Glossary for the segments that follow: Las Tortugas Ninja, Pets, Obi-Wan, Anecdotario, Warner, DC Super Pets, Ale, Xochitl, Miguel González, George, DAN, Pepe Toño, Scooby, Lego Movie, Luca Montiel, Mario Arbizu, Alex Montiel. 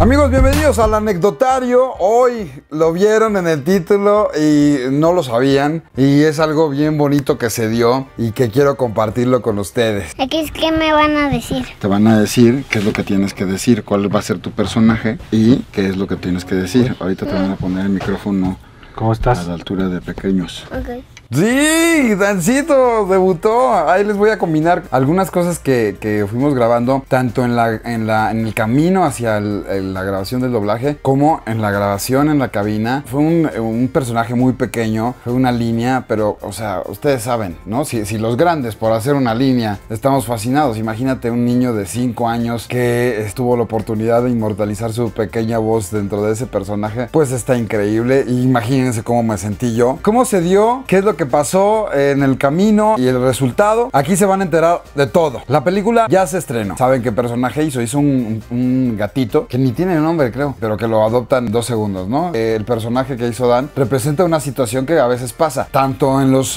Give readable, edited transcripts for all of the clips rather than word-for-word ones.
Amigos, bienvenidos al Anecdotario. Hoy lo vieron en el título y no lo sabían. Y es algo bien bonito que se dio y que quiero compartirlo con ustedes. Aquí es que me van a decir. Te van a decir qué es lo que tienes que decir, cuál va a ser tu personaje y qué es lo que tienes que decir. Ahorita te van a poner el micrófono. ¿Cómo estás? A la altura de pequeños. Ok. Sí, Dancito debutó. Ahí les voy a combinar algunas cosas que fuimos grabando, tanto en el camino hacia la grabación del doblaje, como en la grabación en la cabina. Fue un personaje muy pequeño, fue una línea, pero, o sea, ustedes saben, ¿no? Si los grandes por hacer una línea estamos fascinados, imagínate un niño de 5 años que tuvo la oportunidad de inmortalizar su pequeña voz dentro de ese personaje, pues está increíble. Imagínense cómo me sentí yo. ¿Cómo se dio? ¿Qué es lo que pasó en el camino y el resultado? Aquí se van a enterar de todo. La película ya se estrenó. ¿Saben qué personaje hizo? Hizo un gatito que ni tiene nombre, creo, pero que lo adoptan 2 segundos, ¿no? El personaje que hizo Dan representa una situación que a veces pasa, tanto en los,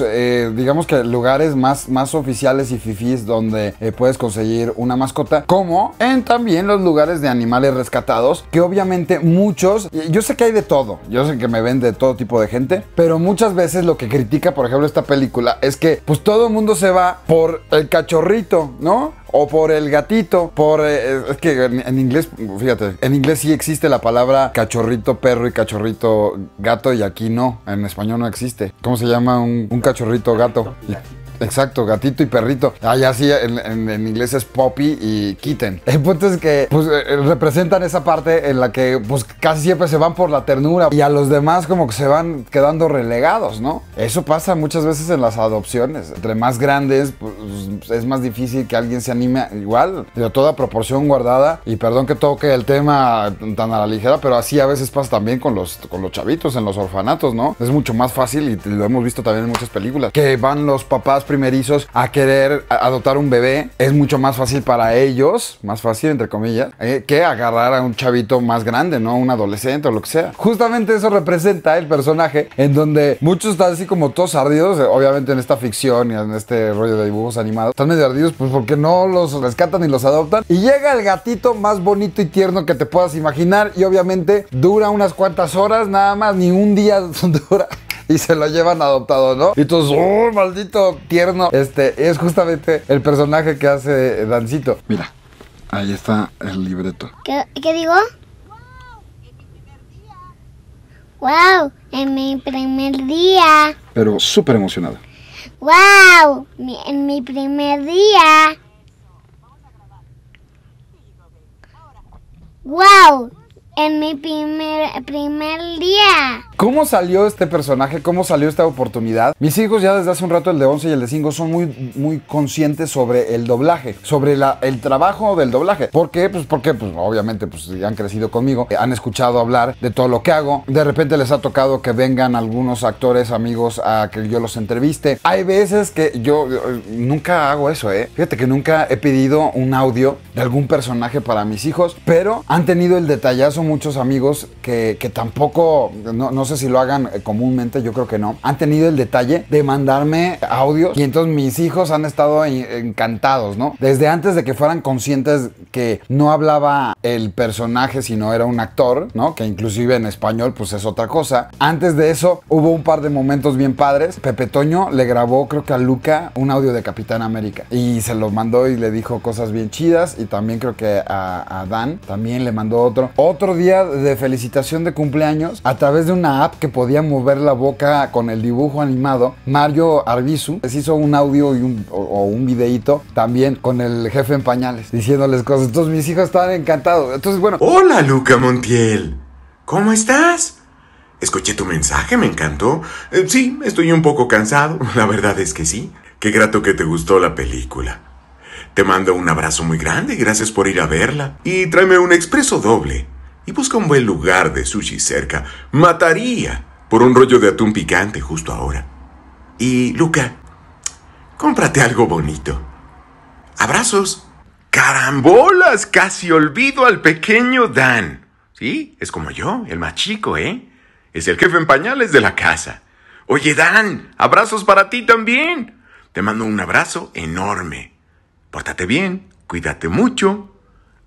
digamos que lugares más oficiales y fifís donde puedes conseguir una mascota, como en también los lugares de animales rescatados, que obviamente muchos, yo sé que hay de todo, yo sé que me ven de todo tipo de gente, pero muchas veces lo que critica, por ejemplo, esta película es que pues todo el mundo se va por el cachorrito, ¿no? O por el gatito, es que en inglés, fíjate, en inglés sí existe la palabra cachorrito perro y cachorrito gato, y aquí no, en español no existe. ¿Cómo se llama un cachorrito gato? Exacto, gatito y perrito. Allá sí, en inglés es Poppy y Kitten. El punto es que pues, representan esa parte en la que pues, casi siempre se van por la ternura y a los demás como que se van quedando relegados, ¿no? Eso pasa muchas veces en las adopciones. Entre más grandes, pues, es más difícil que alguien se anime igual, de toda proporción guardada. Y perdón que toque el tema tan a la ligera, pero así a veces pasa también con los chavitos en los orfanatos, ¿no? Es mucho más fácil, y lo hemos visto también en muchas películas, que van los papás primerizos a querer adoptar un bebé. Es mucho más fácil para ellos, más fácil entre comillas, que agarrar a un chavito más grande, ¿no? Un adolescente o lo que sea. Justamente eso representa el personaje, en donde muchos están así como todos ardidos, obviamente en esta ficción y en este rollo de dibujos animados, están medio ardidos pues porque no los rescatan y los adoptan, y llega el gatito más bonito y tierno que te puedas imaginar, y obviamente dura unas cuantas horas nada más, ni un día dura, y se lo llevan adoptado, ¿no? Y todos, ¡oh, maldito tierno! Es justamente el personaje que hace Dancito. Mira, ahí está el libreto. ¿Qué digo? ¡Wow! En mi primer día. Pero súper emocionado. ¡Wow! En mi primer día. ¡Wow! En mi primer día. ¿Cómo salió este personaje? ¿Cómo salió esta oportunidad? Mis hijos ya desde hace un rato, el de 11 y el de 5, son muy conscientes sobre el doblaje, sobre el trabajo del doblaje. ¿Por qué? Pues porque pues, obviamente pues, han crecido conmigo, han escuchado hablar de todo lo que hago. De repente les ha tocado que vengan algunos actores, amigos, a que yo los entreviste. Hay veces que yo nunca hago eso, ¿eh? Fíjate que nunca he pedido un audio de algún personaje para mis hijos, pero han tenido el detallazo muchos amigos que tampoco, no sé si lo hagan comúnmente, yo creo que no, han tenido el detalle de mandarme audios, y entonces mis hijos han estado encantados, ¿no? Desde antes de que fueran conscientes que no hablaba el personaje, sino era un actor, ¿no? Que inclusive en español pues es otra cosa. Antes de eso hubo un par de momentos bien padres. Pepe Toño le grabó, creo que a Luca, un audio de Capitán América, y se lo mandó y le dijo cosas bien chidas, y también creo que a Dan también le mandó otro día de felicitación de cumpleaños a través de una app que podía mover la boca con el dibujo animado. Mario Arbizu les hizo un audio y un videíto también con el jefe en pañales, diciéndoles cosas. Entonces mis hijos estaban encantados. Entonces, bueno. Hola, Luca Montiel. ¿Cómo estás? Escuché tu mensaje, me encantó. Sí, estoy un poco cansado. La verdad es que sí. Qué grato que te gustó la película. Te mando un abrazo muy grande, gracias por ir a verla. Y tráeme un expreso doble. Y busca un buen lugar de sushi cerca. Mataría por un rollo de atún picante justo ahora. Y, Luca, cómprate algo bonito. Abrazos. ¡Carambolas! Casi olvido al pequeño Dan. Sí, es como yo, el más chico, ¿eh? Es el jefe en pañales de la casa. Oye, Dan, abrazos para ti también. Te mando un abrazo enorme. Pórtate bien, cuídate mucho.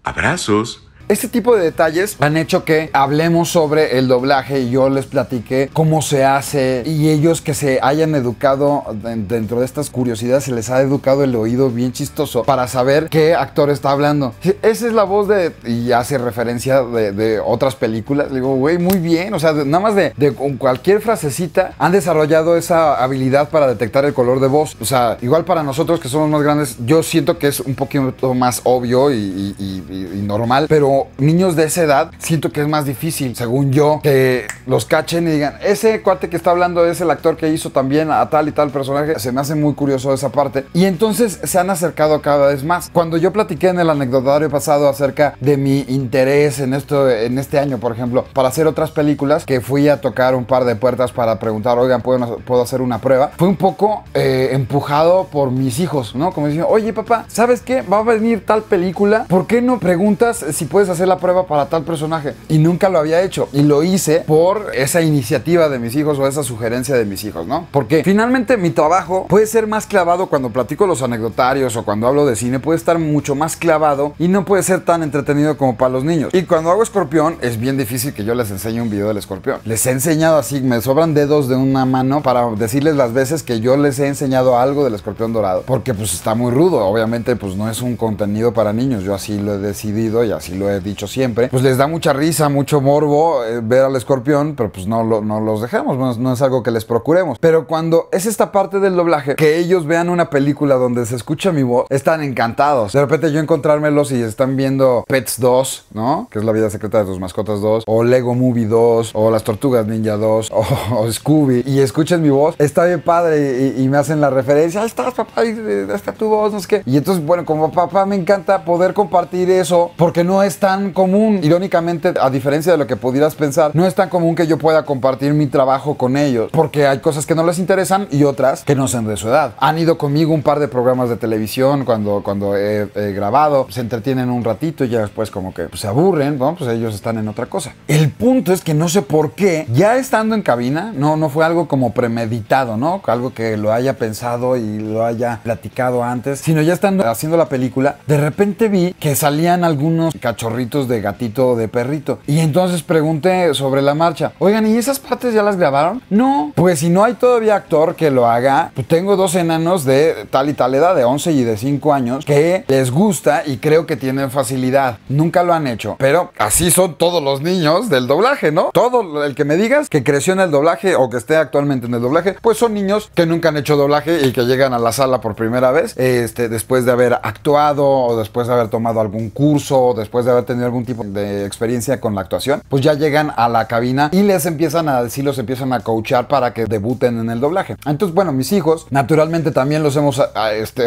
Abrazos. Este tipo de detalles han hecho que hablemos sobre el doblaje y yo les platiqué cómo se hace, y ellos que se hayan educado dentro de estas curiosidades, se les ha educado el oído bien chistoso para saber qué actor está hablando. Esa es la voz de... y hace referencia de otras películas. Le digo, güey, muy bien. O sea, nada más de cualquier frasecita han desarrollado esa habilidad para detectar el color de voz. O sea, igual para nosotros que somos más grandes, yo siento que es un poquito más obvio y normal, pero niños de esa edad, siento que es más difícil, según yo, que los cachen y digan, ese cuate que está hablando es el actor que hizo también a tal y tal personaje. Se me hace muy curioso esa parte, y entonces se han acercado cada vez más. Cuando yo platiqué en el anecdotario pasado acerca de mi interés en esto, en este año, por ejemplo, para hacer otras películas, que fui a tocar un par de puertas para preguntar, oigan, ¿puedo hacer una prueba? Fue un poco empujado por mis hijos, ¿no? Como diciendo, oye, papá, ¿sabes qué? Va a venir tal película, ¿por qué no preguntas si puedes hacer la prueba para tal personaje? Y nunca lo había hecho, y lo hice por esa iniciativa de mis hijos o esa sugerencia de mis hijos, ¿no? Porque finalmente mi trabajo puede ser más clavado cuando platico los anecdotarios o cuando hablo de cine, puede estar mucho más clavado y no puede ser tan entretenido como para los niños. Y cuando hago escorpión es bien difícil que yo les enseñe un video del escorpión. Les he enseñado así, me sobran dedos de una mano para decirles las veces que yo les he enseñado algo del escorpión dorado, porque pues está muy rudo, obviamente pues no es un contenido para niños, yo así lo he decidido y así lo he dicho siempre. Pues les da mucha risa, mucho morbo ver al escorpión, pero pues no los dejamos, no es algo que les procuremos. Pero cuando es esta parte del doblaje, que ellos vean una película donde se escucha mi voz, están encantados. De repente yo encontrármelos y están viendo Pets 2, ¿no? Que es la vida secreta de tus mascotas 2, o Lego Movie 2, o Las Tortugas Ninja 2, o Scooby, y escuchan mi voz, está bien padre, y me hacen la referencia, ahí estás, papá, ahí está tu voz, no sé qué. Y entonces, bueno, como papá me encanta poder compartir eso, porque no es tan común, irónicamente, a diferencia de lo que pudieras pensar, no es tan común que yo pueda compartir mi trabajo con ellos, porque hay cosas que no les interesan y otras que no son de su edad. Han ido conmigo un par de programas de televisión cuando he grabado, se entretienen un ratito y ya después como que pues, se aburren, ¿no? Pues ellos están en otra cosa. El punto es que no sé por qué, ya estando en cabina, no fue algo como premeditado, ¿no? Algo que lo haya pensado y lo haya platicado antes, sino ya estando haciendo la película, de repente vi que salían algunos cachorritos de gatito o de perrito. Y entonces pregunté sobre la marcha, oigan, ¿y esas partes ya las grabaron? No, pues si no hay todavía actor que lo haga, pues tengo dos enanos de tal y tal edad, de 11 y de 5 años, que les gusta y creo que tienen facilidad. Nunca lo han hecho, pero así son todos los niños del doblaje, ¿no? Todo el que me digas que creció en el doblaje o que esté actualmente en el doblaje, pues son niños que nunca han hecho doblaje y que llegan a la sala por primera vez, después de haber actuado o después de haber tomado algún curso o después de haber tenido algún tipo de experiencia con la actuación, pues ya llegan a la cabina y les empiezan a decir, los empiezan a coachar para que debuten en el doblaje. Entonces, bueno, mis hijos, naturalmente también los hemos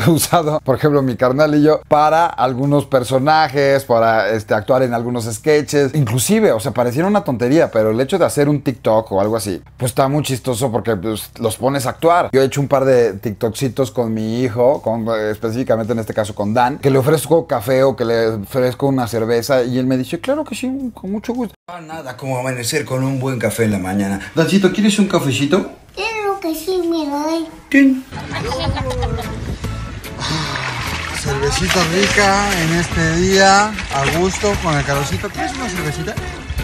usado, por ejemplo, mi carnal y yo, para algunos personajes, para actuar en algunos sketches, inclusive, o sea, pareciera una tontería, pero el hecho de hacer un TikTok o algo así, pues está muy chistoso porque pues, los pones a actuar. Yo he hecho un par de TikToksitos con mi hijo, específicamente en este caso con Dan, que le ofrezco café o que le ofrezco una cerveza, y él me dice, claro que sí, con mucho gusto. Ah, nada como amanecer con un buen café en la mañana. Dancito, ¿quieres un cafecito? Claro que sí, me doy. ¿Quién? Cervecita rica en este día, a gusto, con el calorcito. ¿Quieres una cervecita?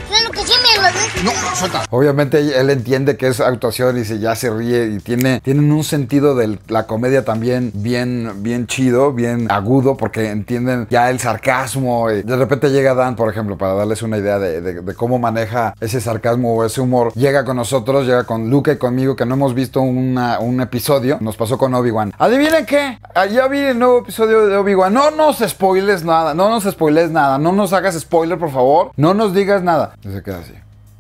Claro que sí, me lo doy. No, suelta. Obviamente él entiende que es actuación y ya se ríe y tienen un sentido de la comedia también bien chido, bien agudo, porque entienden ya el sarcasmo. Y de repente llega Dan, por ejemplo, para darles una idea de cómo maneja ese sarcasmo o ese humor. Llega con nosotros, llega con Luca y conmigo, que no hemos visto un episodio. Nos pasó con Obi-Wan. ¿Adivinen qué? Ya vi el nuevo episodio de Obi-Wan. No nos spoiles nada, no nos spoiles nada, no nos hagas spoiler, por favor. No nos digas nada. Y se queda así.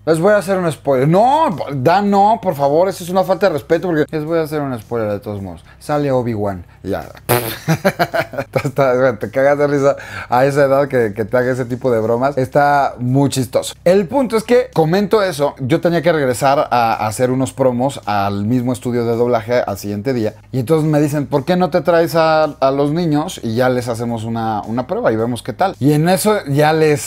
Les voy a hacer un spoiler. No, Dan, no, por favor, eso es una falta de respeto, porque les voy a hacer un spoiler de todos modos. Sale Obi-Wan. Ya. Te cagas de risa a esa edad que te haga ese tipo de bromas. Está muy chistoso. El punto es que comento eso. Yo tenía que regresar a hacer unos promos al mismo estudio de doblaje al siguiente día. Y entonces me dicen, ¿por qué no te traes a los niños? Y ya les hacemos una prueba y vemos qué tal. Y en eso ya le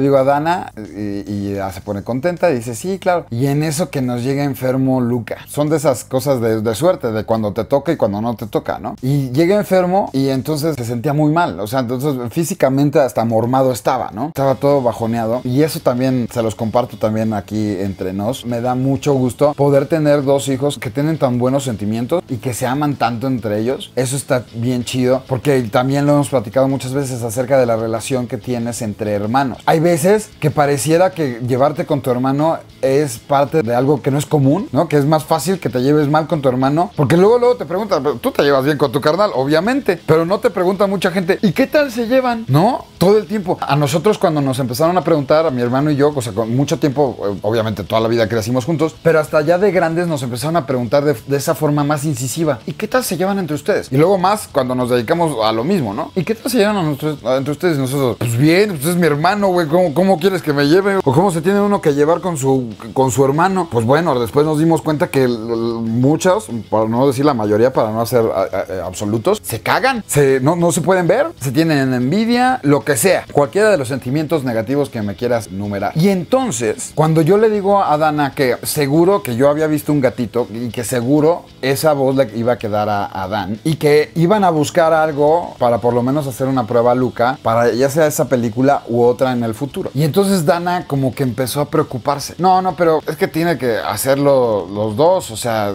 digo a Dana y ya se pone contenta, dice sí, claro. Y en eso que nos llega enfermo Luca. Son de esas cosas de suerte, de cuando te toca y cuando no te toca, ¿no? Y llega sentía enfermo y entonces se sentía muy mal. O sea, entonces físicamente hasta mormado estaba, ¿no? Estaba todo bajoneado. Y eso también se los comparto también aquí entre nos. Me da mucho gusto poder tener dos hijos que tienen tan buenos sentimientos y que se aman tanto entre ellos. Eso está bien chido, porque también lo hemos platicado muchas veces acerca de la relación que tienes entre hermanos. Hay veces que pareciera que llevarte con tu hermano es parte de algo que no es común, ¿no? Que es más fácil que te lleves mal con tu hermano, porque luego te preguntan, tú te llevas bien con tu carnal, obviamente, pero no te pregunta mucha gente, ¿y qué tal se llevan? ¿No? Todo el tiempo. A nosotros cuando nos empezaron a preguntar, a mi hermano y yo, o sea, con mucho tiempo, obviamente toda la vida crecimos juntos, pero hasta ya de grandes nos empezaron a preguntar de esa forma más incisiva, ¿y qué tal se llevan entre ustedes? Y luego más cuando nos dedicamos a lo mismo, ¿no? ¿Y qué tal se llevan entre ustedes y nosotros? Pues bien, pues es mi hermano, güey, ¿cómo quieres que me lleve? ¿O cómo se tiene uno que llevar con su hermano? Pues bueno, después nos dimos cuenta que muchos, para no decir la mayoría, para no hacer absolutos, se cagan, no se pueden ver, se tienen envidia, lo que sea, cualquiera de los sentimientos negativos que me quieras numerar. Y entonces, cuando yo le digo a Dana que seguro que yo había visto un gatito y que seguro esa voz le iba a quedar a Dan y que iban a buscar algo para por lo menos hacer una prueba a Luca para ya sea esa película u otra en el futuro. Y entonces Dana como que empezó a preocuparse. No, pero es que tiene que hacerlo los dos, o sea,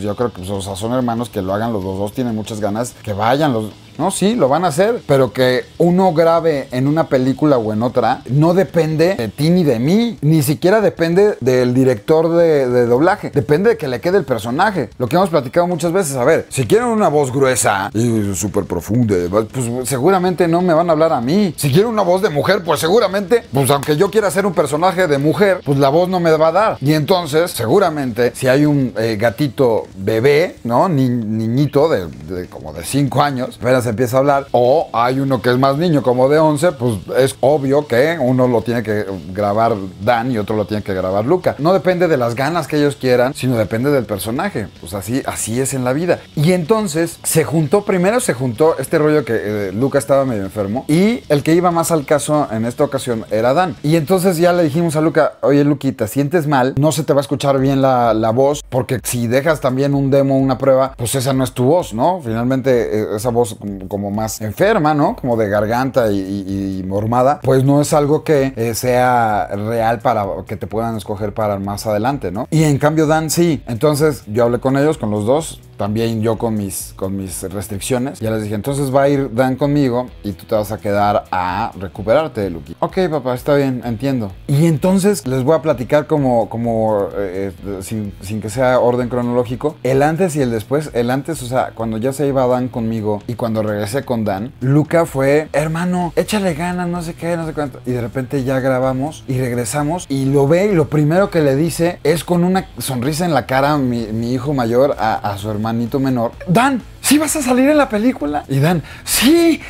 yo creo que pues, o sea, son hermanos, que lo hagan los dos, tienen muchas ganas, que vayan los... No, sí, lo van a hacer, pero que uno grabe en una película o en otra no depende de ti ni de mí, ni siquiera depende del director de doblaje, depende de que le quede el personaje. Lo que hemos platicado muchas veces, a ver, si quieren una voz gruesa y súper profunda, pues seguramente no me van a hablar a mí. Si quieren una voz de mujer, pues seguramente, pues aunque yo quiera hacer un personaje de mujer, pues la voz no me va a dar. Y entonces, seguramente, si hay un gatito bebé, ¿no? Niñito de como de 5 años, espérate, empieza a hablar, o hay uno que es más niño como de 11, pues es obvio que uno lo tiene que grabar Dan y otro lo tiene que grabar Luca. No depende de las ganas que ellos quieran, sino depende del personaje. Pues así es en la vida. Y entonces primero se juntó este rollo que Luca estaba medio enfermo y el que iba más al caso en esta ocasión era Dan. Y entonces ya le dijimos a Luca, oye Luquita, sientes mal, no se te va a escuchar bien la voz, porque si dejas también un demo, una prueba, pues esa no es tu voz, ¿no? Finalmente esa voz como más enferma, ¿no? Como de garganta y mormada, pues no es algo que sea real para que te puedan escoger para más adelante, ¿no? Y en cambio Dan sí. Entonces yo hablé con ellos, con los dos, también yo con mis restricciones. Ya les dije, entonces va a ir Dan conmigo y tú te vas a quedar a recuperarte, Luqui. Ok, papá, está bien, entiendo. Y entonces les voy a platicar sin que sea orden cronológico, el antes y el después. El antes, o sea, cuando ya se iba Dan conmigo y cuando regresé con Dan, Luca fue, hermano, échale ganas, no sé qué, no sé cuánto. Y de repente ya grabamos y regresamos y lo ve y lo primero que le dice es con una sonrisa en la cara mi hijo mayor a su hermano menor, Dan, ¿sí vas a salir en la película? Y Dan, sí,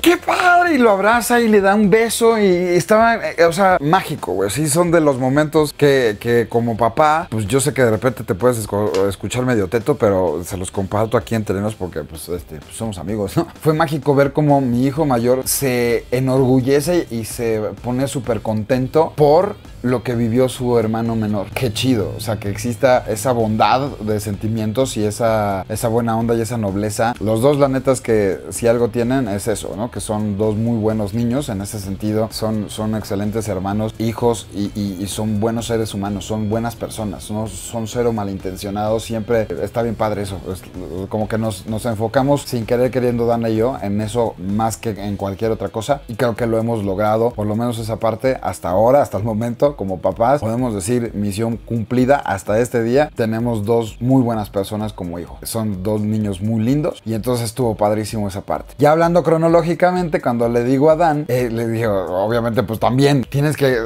qué padre, y lo abraza y le da un beso y estaba, o sea, mágico, güey. Sí, son de los momentos que como papá, pues yo sé que de repente te puedes escuchar medio teto, pero se los comparto aquí entre nos porque pues, pues somos amigos, ¿no? Fue mágico ver cómo mi hijo mayor se enorgullece y se pone súper contento por lo que vivió su hermano menor. Qué chido, o sea, que exista esa bondad de sentimientos y esa buena onda y esa nobleza. Los dos, la neta, es que si algo tienen es eso, ¿no? Que son dos muy buenos niños en ese sentido. Son excelentes hermanos, hijos y son buenos seres humanos, son buenas personas, no son cero malintencionados. Siempre está bien padre eso. Es como que nos enfocamos sin querer queriendo, Dana y yo, en eso más que en cualquier otra cosa, y creo que lo hemos logrado, por lo menos esa parte, hasta ahora, hasta el momento. Como papás podemos decir misión cumplida. Hasta este día tenemos dos muy buenas personas como hijos, son dos niños muy lindos, y entonces estuvo padrísimo esa parte. Ya hablando cronológicamente, cuando le digo a Dan, le dije, obviamente pues también tienes que,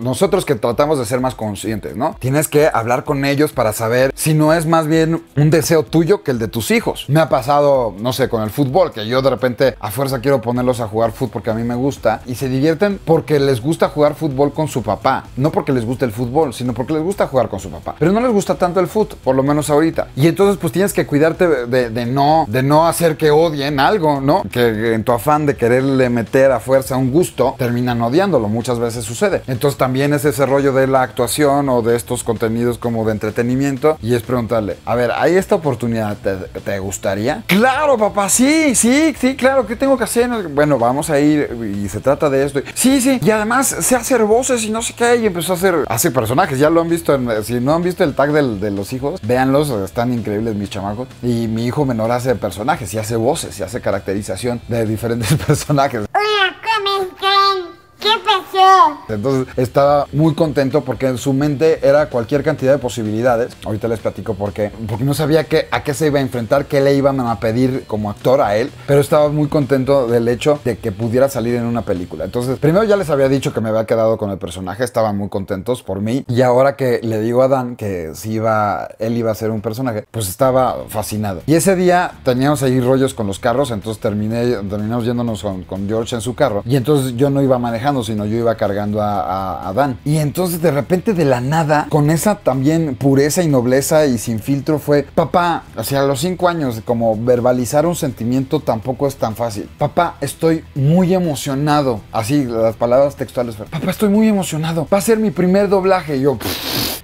nosotros que tratamos de ser más conscientes, ¿no? Tienes que hablar con ellos para saber si no es más bien un deseo tuyo que el de tus hijos. Me ha pasado, no sé, con el fútbol, que yo de repente a fuerza quiero ponerlos a jugar fútbol porque a mí me gusta, y se divierten porque les gusta jugar fútbol con su papá. No porque les guste el fútbol, sino porque les gusta jugar con su papá. Pero no les gusta tanto el fútbol, por lo menos ahorita. Y entonces pues tienes que cuidarte de, de, de, de no hacer que odien algo, ¿no? Que en tu afán de quererle meter a fuerza un gusto, terminan odiándolo. Muchas veces sucede. Entonces también es ese rollo de la actuación o de estos contenidos como de entretenimiento, y es preguntarle, a ver, ¿hay esta oportunidad? ¿Te gustaría? ¡Claro, papá! ¡Sí! ¡Sí! ¡Sí! ¡Claro! ¿Qué tengo que hacer? Bueno, vamos a ir y se trata de esto. ¡Sí! ¡Sí! Y además sé hacer voces y no sé qué, y empezó a hace personajes. Ya lo han visto, si no han visto el tag de los hijos, véanlos, están increíbles mis chamacos. Y mi hijo menor hace personajes y hace voces y hace caracterización de diferentes personajes. Hola, ¿cómo están? ¿Qué pasó? Entonces estaba muy contento porque en su mente era cualquier cantidad de posibilidades. Ahorita les platico por qué. Porque no sabía a qué se iba a enfrentar, qué le iban a pedir como actor a él, pero estaba muy contento del hecho de que pudiera salir en una película. Entonces, primero ya les había dicho que me había quedado con el personaje, estaban muy contentos por mí, y ahora que le digo a Dan que si él iba a ser un personaje, pues estaba fascinado. Y ese día teníamos ahí rollos con los carros, entonces terminamos yéndonos con George en su carro, y entonces yo no iba manejando, sino yo iba cargando a Dan. Y entonces de repente, de la nada, con esa también pureza y nobleza y sin filtro, fue, papá, hacia los 5 años, como verbalizar un sentimiento tampoco es tan fácil. Papá, estoy muy emocionado. Así las palabras textuales fueron, papá, estoy muy emocionado, va a ser mi primer doblaje. Y yo,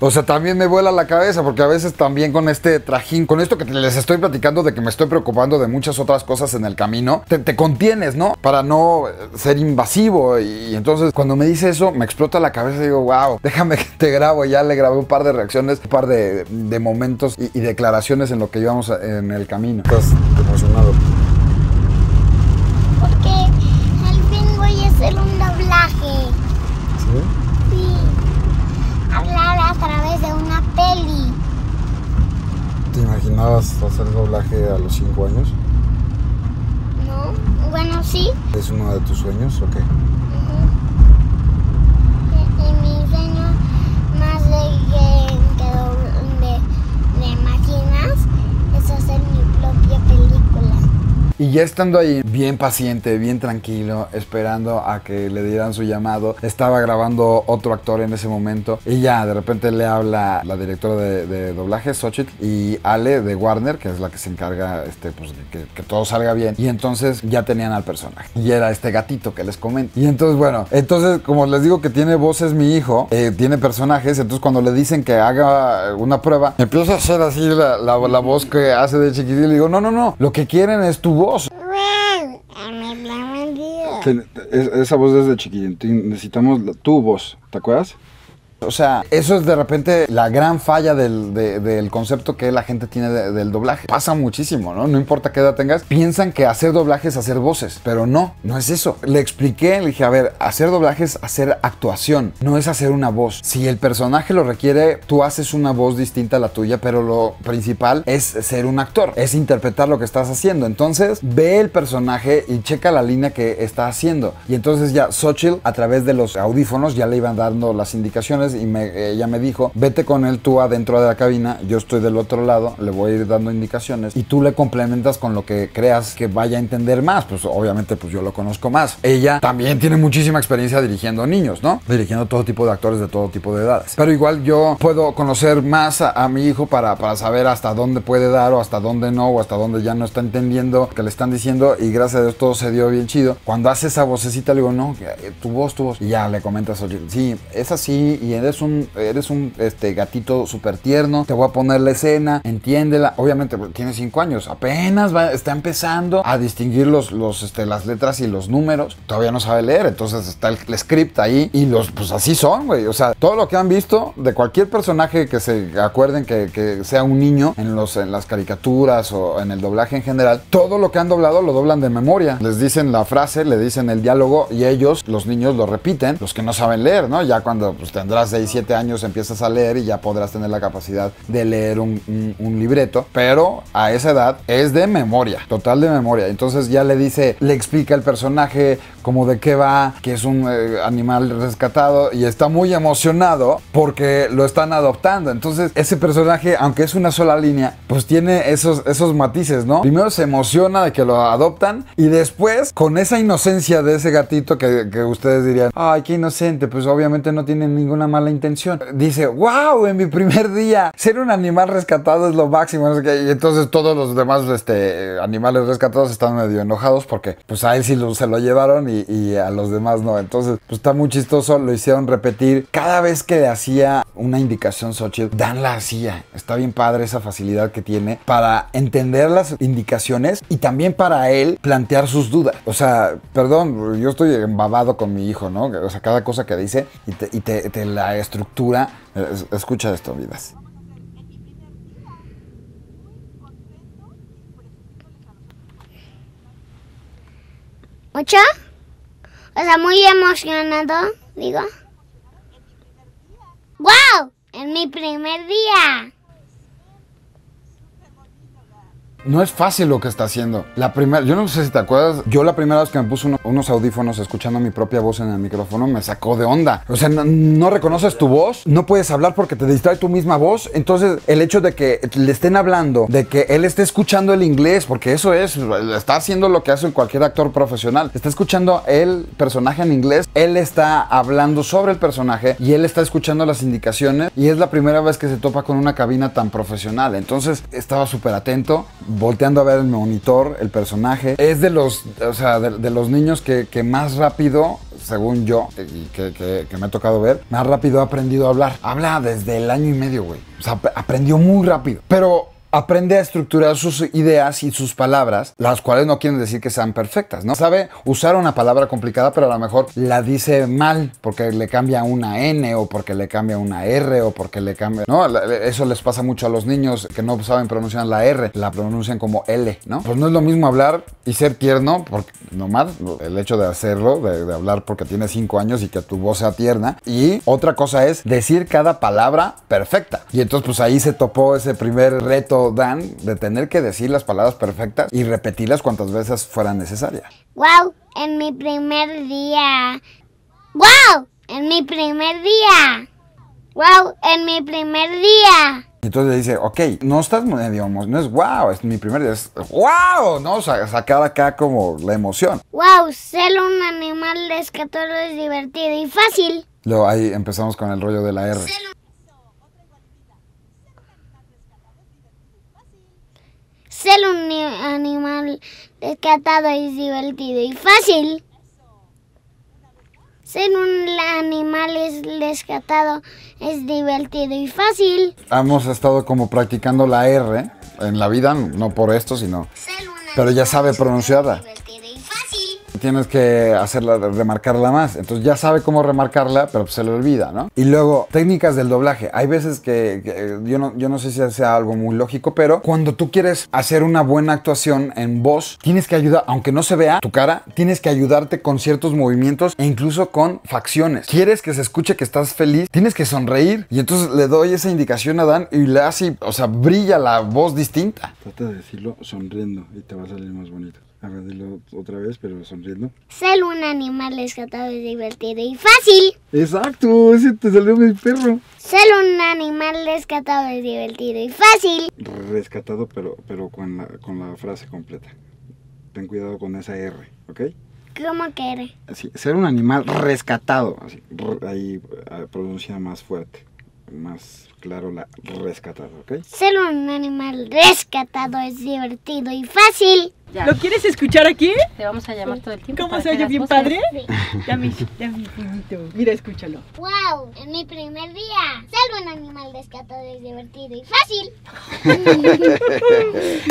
o sea, también me vuela la cabeza, porque a veces también con este trajín, con esto que les estoy platicando de que me estoy preocupando de muchas otras cosas en el camino, te contienes, ¿no? Para no ser invasivo. Y entonces cuando me dice eso, me explota la cabeza y digo, wow, déjame que te grabo. Ya le grabé un par de reacciones, un par de momentos y declaraciones en lo que íbamos en el camino. Estás emocionado. Porque al fin voy a hacer un doblaje. ¿Sí? Sí. Hablar a través de una peli. ¿Te imaginabas hacer doblaje a los 5 años? No, bueno, sí. ¿Es uno de tus sueños o qué? Y mi sueño más de máquinas es hacer mi propia película. Y ya estando ahí, bien paciente, bien tranquilo, esperando a que le dieran su llamado, estaba grabando otro actor en ese momento, y ya de repente le habla la directora de doblaje, Xochitl, y Ale de Warner, que es la que se encarga pues, que todo salga bien. Y entonces ya tenían al personaje, y era este gatito que les comento. Y entonces, bueno, como les digo que tiene voces mi hijo, tiene personajes, entonces cuando le dicen que haga una prueba, empieza a hacer así la voz que hace de chiquitín, y le digo, no, lo que quieren es tu voz. Esa voz desde chiquitín, necesitamos tu voz, ¿te acuerdas? O sea, eso es de repente la gran falla del concepto que la gente tiene del doblaje. Pasa muchísimo, ¿no? No importa qué edad tengas, piensan que hacer doblaje es hacer voces, pero no es eso. Le expliqué, le dije, a ver, hacer doblaje es hacer actuación, no es hacer una voz. Si el personaje lo requiere, tú haces una voz distinta a la tuya, pero lo principal es ser un actor, es interpretar lo que estás haciendo. Entonces, ve el personaje y checa la línea que está haciendo. Y entonces ya Xochitl, a través de los audífonos, ya le iban dando las indicaciones, y ella me dijo, vete con él tú adentro de la cabina, yo estoy del otro lado, le voy a ir dando indicaciones y tú le complementas con lo que creas que vaya a entender más. Pues obviamente pues yo lo conozco más. Ella también tiene muchísima experiencia dirigiendo niños, ¿no? Dirigiendo todo tipo de actores de todo tipo de edades. Pero igual yo puedo conocer más a mi hijo para saber hasta dónde puede dar o hasta dónde no, o hasta dónde ya no está entendiendo que le están diciendo, y gracias a Dios todo se dio bien chido. Cuando hace esa vocecita le digo, no, tu voz. Y ya le comentas, oye, sí, es así y eres un gatito súper tierno, te voy a poner la escena, entiéndela. Obviamente tiene 5 años, apenas está empezando a distinguir las letras y los números, todavía no sabe leer, entonces está el script ahí y pues así son, güey. O sea, todo lo que han visto de cualquier personaje que se acuerden que sea un niño en las caricaturas o en el doblaje en general, todo lo que han doblado lo doblan de memoria. Les dicen la frase, le dicen el diálogo y ellos, los niños, lo repiten, los que no saben leer, ¿no? Ya cuando pues, tendrás 6-7 años empiezas a leer y ya podrás tener la capacidad de leer un libreto, pero a esa edad es de memoria, total de memoria. Entonces ya le explica el personaje como de qué va, que es un animal rescatado y está muy emocionado porque lo están adoptando. Entonces ese personaje, aunque es una sola línea, pues tiene esos matices, ¿no? Primero se emociona de que lo adoptan y después con esa inocencia de ese gatito que ustedes dirían, ay, qué inocente, pues obviamente no tiene ninguna mala intención. Dice, wow, en mi primer día, ser un animal rescatado es lo máximo. Y entonces todos los demás animales rescatados están medio enojados porque pues a él sí se lo llevaron y a los demás no. Entonces pues está muy chistoso, lo hicieron repetir. Cada vez que hacía una indicación Xochitl, Dan la hacía. Está bien padre esa facilidad que tiene para entender las indicaciones y también para él plantear sus dudas. O sea, perdón, yo estoy embabado con mi hijo, ¿no? O sea, cada cosa que dice y te la estructura. Escucha esto, vidas. ¿Mucho? O sea, muy emocionado, digo. ¡Wow! ¡En mi primer día! No es fácil lo que está haciendo. Yo no sé si te acuerdas, yo la primera vez que me puse unos audífonos escuchando mi propia voz en el micrófono, me sacó de onda. O sea, no reconoces tu voz, no puedes hablar porque te distrae tu misma voz. Entonces, el hecho de que le estén hablando, de que él esté escuchando el inglés, porque eso es, está haciendo lo que hace cualquier actor profesional. Está escuchando el personaje en inglés, él está hablando sobre el personaje y él está escuchando las indicaciones y es la primera vez que se topa con una cabina tan profesional. Entonces, estaba súper atento, volteando a ver el monitor, el personaje. Es de los, o sea, de los niños que más rápido, según yo, que me ha tocado ver, más rápido ha aprendido a hablar. Habla desde el año y medio, güey. O sea, aprendió muy rápido. Pero aprende a estructurar sus ideas y sus palabras, las cuales no quieren decir que sean perfectas, ¿no? Sabe usar una palabra complicada, pero a lo mejor la dice mal porque le cambia una N o porque le cambia una R o porque le cambia... No, eso les pasa mucho a los niños que no saben pronunciar la R, la pronuncian como L, ¿no? Pues no es lo mismo hablar y ser tierno, porque nomás el hecho de hacerlo, de hablar porque tienes 5 años y que tu voz sea tierna. Y otra cosa es decir cada palabra perfecta. Y entonces pues ahí se topó ese primer reto Dan de tener que decir las palabras perfectas y repetirlas cuantas veces fueran necesarias. ¡Wow! ¡En mi primer día! ¡Wow! ¡En mi primer día! ¡Wow! ¡En mi primer día! Entonces dice, ok, no estás medio emocionado, no es wow, es mi primer día, es wow, ¿no? O sea, sacar acá como la emoción. ¡Wow! Ser un animal rescatado es divertido y fácil. Luego ahí empezamos con el rollo de la R. Ser un animal rescatado es divertido y fácil. Ser un animal rescatado es divertido y fácil. Hemos estado como practicando la R en la vida, no por esto, sino... Pero ya sabe pronunciarla. Tienes que hacerla, remarcarla más. Entonces ya sabe cómo remarcarla, pero pues se le olvida, ¿no? Y luego, técnicas del doblaje. Hay veces que yo no sé si sea algo muy lógico, pero cuando tú quieres hacer una buena actuación en voz, tienes que ayudar, aunque no se vea tu cara, tienes que ayudarte con ciertos movimientos e incluso con facciones. Quieres que se escuche que estás feliz, tienes que sonreír. Y entonces le doy esa indicación a Dan y le hace, o sea, brilla la voz distinta. Trata de decirlo sonriendo y te va a salir más bonito. A ver, dilo otra vez, pero sonriendo. Ser un animal rescatado es divertido y fácil. Exacto, ese te salió mi perro. Ser un animal rescatado es divertido y fácil. Rescatado, pero con la frase completa. Ten cuidado con esa R, ¿ok? ¿Cómo que R? Así, ser un animal rescatado. Así, ahí pronuncia más fuerte, más claro la rescatado, ¿ok? Ser un animal rescatado es divertido y fácil. Ya. ¿Lo quieres escuchar aquí? Te vamos a llamar todo el tiempo. ¿Cómo se oye bien padre? Sí. Ya mi finito. Mira, escúchalo. ¡Wow! En mi primer día. Ser un animal rescatado es divertido y fácil.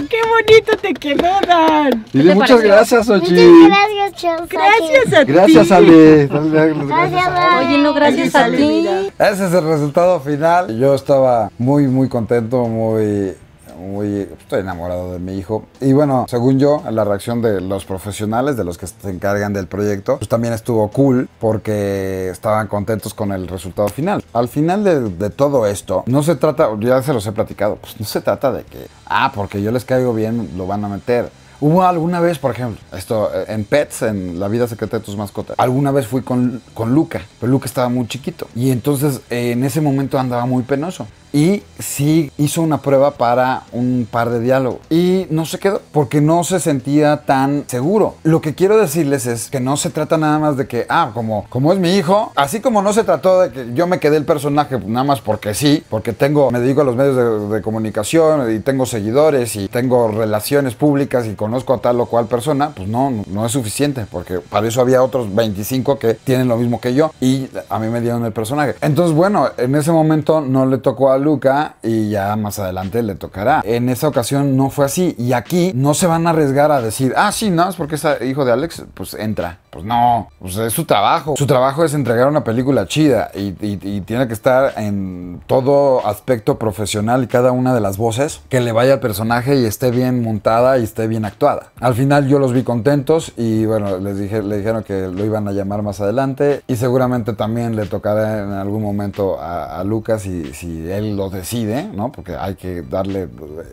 ¡Qué bonito te quedó, Dan! Dile muchas gracias, Xochitl. Muchas gracias, Xochitl. Gracias a ti. Gracias, Ale. Gracias, Ale. Oye, no, gracias a ti. Ese es el resultado final. Yo estaba muy, muy contento, estoy enamorado de mi hijo. Y bueno, según yo, la reacción de los profesionales, de los que se encargan del proyecto, pues también estuvo cool porque estaban contentos con el resultado final. Al final de todo esto, no se trata, ya se los he platicado, pues no se trata de que, porque yo les caigo bien, lo van a meter. Hubo alguna vez, por ejemplo, esto en Pets, en La vida secreta de tus mascotas, alguna vez fui con Luca, pero Luca estaba muy chiquito. Y entonces en ese momento andaba muy penoso. y sí hizo una prueba para un par de diálogos y no se quedó porque no se sentía tan seguro. Lo que quiero decirles es que no se trata nada más de que, como es mi hijo, así como no se trató de que yo me quedé el personaje nada más porque sí, porque me dedico a los medios de comunicación y tengo seguidores y tengo relaciones públicas y conozco a tal o cual persona, pues no es suficiente, porque para eso había otros 25 que tienen lo mismo que yo y a mí me dieron el personaje. Entonces, bueno, en ese momento no le tocó a Luca y ya más adelante le tocará. En esa ocasión no fue así y aquí no se van a arriesgar a decir, sí, no, es porque es hijo de Alex, pues entra. Pues no, pues es su trabajo. Su trabajo es entregar una película chida y tiene que estar en todo aspecto profesional y cada una de las voces que le vaya al personaje y esté bien montada y esté bien actuada. Al final yo los vi contentos y bueno, le dijeron que lo iban a llamar más adelante y seguramente también le tocará en algún momento a Lucas si él lo decide, ¿no? Porque hay que darle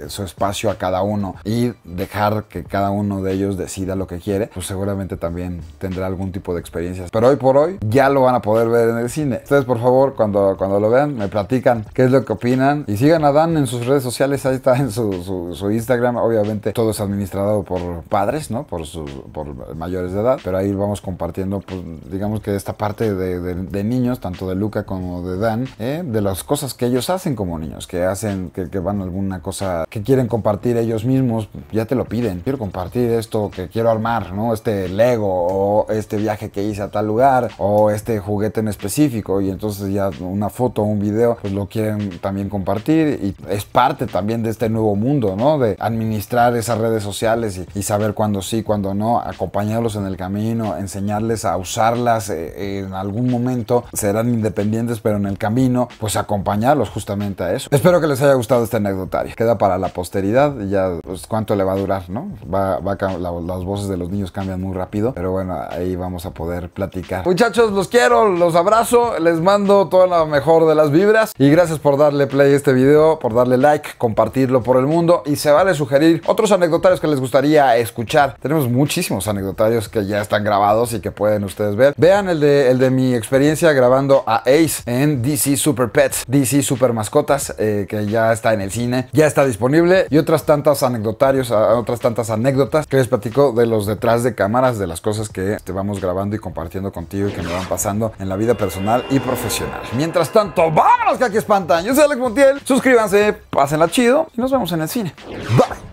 su espacio a cada uno y dejar que cada uno de ellos decida lo que quiere, pues seguramente también tendrá algún tipo de experiencias. Pero hoy por hoy ya lo van a poder ver en el cine. Ustedes, por favor, cuando lo vean, me platican qué es lo que opinan. Y sigan a Dan en sus redes sociales. Ahí está en su Instagram. Obviamente todo es administrado por padres, ¿no? Por mayores de edad. Pero ahí vamos compartiendo, pues, digamos que esta parte de niños, tanto de Luca como de Dan, de las cosas que ellos hacen como niños, que hacen, que van a alguna cosa que quieren compartir ellos mismos. Ya te lo piden. Quiero compartir esto que quiero armar, ¿no? Este Lego o este viaje que hice a tal lugar o este juguete en específico, y entonces ya una foto o un video pues lo quieren también compartir y es parte también de este nuevo mundo, ¿no? De administrar esas redes sociales y saber cuándo sí, cuándo no, acompañarlos en el camino, enseñarles a usarlas. En algún momento serán independientes, pero en el camino pues acompañarlos justamente a eso. Espero que les haya gustado este anecdotario. Queda para la posteridad y ya pues, cuánto le va a durar, ¿no? Las voces de los niños cambian muy rápido, pero bueno, ahí vamos a poder platicar. Muchachos, los quiero, los abrazo, les mando toda la mejor de las vibras y gracias por darle play a este video, por darle like, compartirlo por el mundo, y se vale sugerir otros anecdotarios que les gustaría escuchar. Tenemos muchísimos anecdotarios que ya están grabados y que pueden ustedes ver. Vean el de mi experiencia grabando a Ace en DC Super Pets, DC Super Mascotas, que ya está en el cine, ya está disponible, y otras tantas anécdotas que les platico de los detrás de cámaras, de las cosas que te vamos grabando y compartiendo contigo y que me van pasando en la vida personal y profesional. Mientras tanto, vámonos que aquí espantan. Yo soy Alex Montiel, suscríbanse, pásenla chido y nos vemos en el cine. Bye.